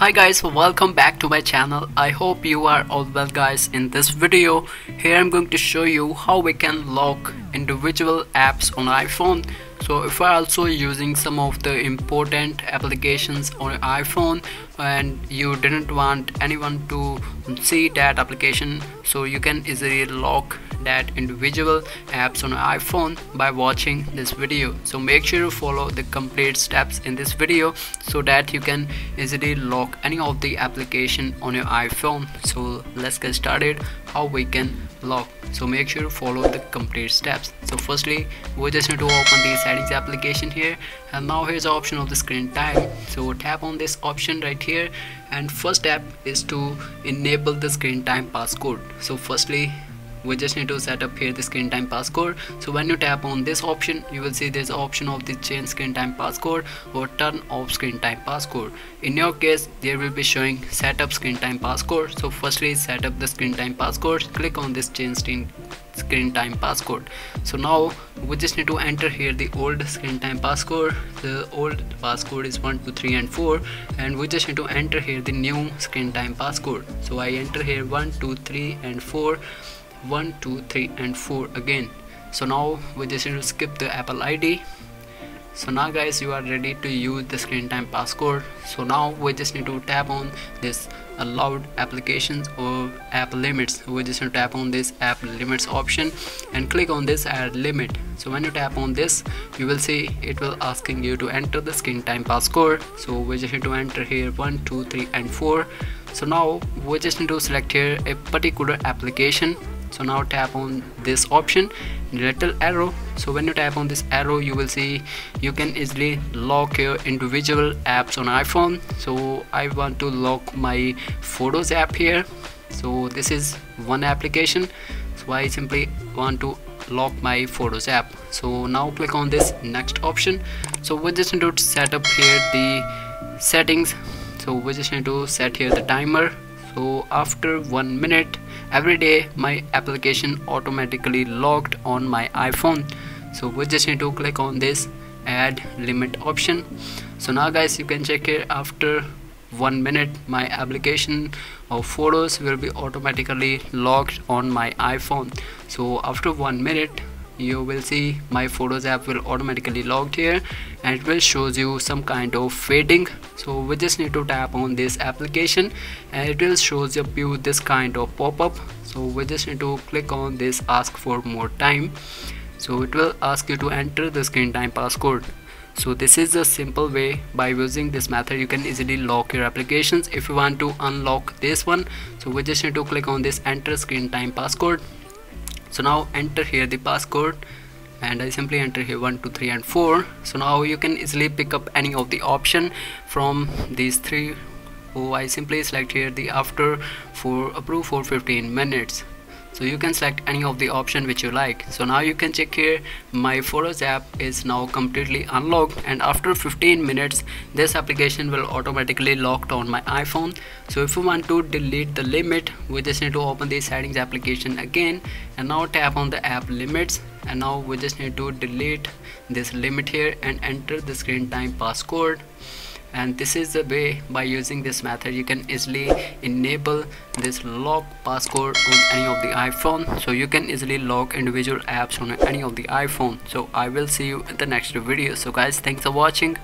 Hi guys, welcome back to my channel. I hope you are all well guys. In this video here I'm going to show you how we can lock individual apps on iPhone. So if I also using some of the important applications on iPhone and you didn't want anyone to see that application, so you can easily lock that individual apps on iPhone by watching this video. So make sure you follow the complete steps in this video so that you can easily lock any of the application on your iPhone. So let's get started how we can lock. So make sure you follow the complete steps. So firstly we just need to open the settings application here, and now here's the option of the screen time. So tap on this option right here, and first step is to enable the screen time passcode. So firstly we just need to set up here the screen time passcode. So when you tap on this option you will see there's option of the change screen time passcode or turn off screen time passcode. In your case there will be showing set up screen time passcode. So firstly set up the screen time passcode, click on this change screen time passcode. So now we just need to enter here the old screen time passcode. The old passcode is 1, 2, 3 and 4, and we just need to enter here the new screen time passcode. So I enter here 1, 2, 3 and 4, 1, 2, 3 and 4 again. So now we just need to skip the Apple ID. So now guys you are ready to use the screen time passcode. So now we just need to tap on this allowed applications or app limits. We just need to tap on this app limits option and click on this add limit. So when you tap on this you will see it will asking you to enter the screen time passcode. So we just need to enter here 1, 2, 3 and 4. So now we just need to select here a particular application. So now tap on this option, little arrow. So when you tap on this arrow you will see you can easily lock your individual apps on iPhone. So I want to lock my photos app here. So this is one application, so I simply want to lock my photos app. So now click on this next option. So we just need to set up here the settings. So we just need to set here the timer. So after 1 minute every day my application automatically locked on my iPhone. So we just need to click on this add limit option. So now guys you can check here after 1 minute my application of photos will be automatically locked on my iPhone. So after 1 minute you will see my photos app will automatically locked here, and it will shows you some kind of fading. So we just need to tap on this application and it will shows you this kind of pop-up. So we just need to click on this ask for more time. So it will ask you to enter the screen time passcode. So this is a simple way. By using this method you can easily lock your applications. If you want to unlock this one, so we just need to click on this enter screen time passcode. So now enter here the passcode, and I simply enter here 1, 2, 3 and 4. So now you can easily pick up any of the option from these three. Oh, I simply select here the after for approve for 15 minutes. So you can select any of the option which you like. So now you can check here my photos app is now completely unlocked, and after 15 minutes this application will automatically locked on my iPhone. So if you want to delete the limit we just need to open the settings application again, and now tap on the app limits, and now we just need to delete this limit here and enter the screen time passcode. And this is the way. By using this method you can easily enable this lock passcode on any of the iPhone. So you can easily lock individual apps on any of the iPhone. So I will see you in the next video. So guys, thanks for watching.